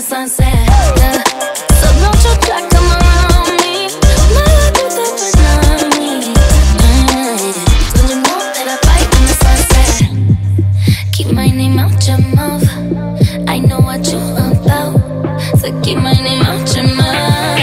the sunset. So don't you try to come around me. My life is a tsunami. Don't you know that I fight in the sunset? Keep my name out your mouth. I know what you about. So keep my name out your mouth.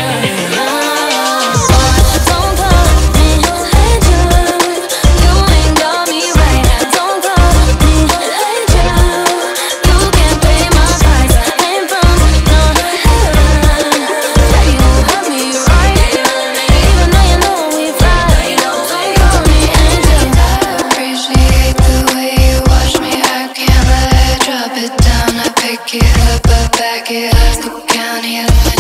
It down, I pick it up, I back it up, go down here.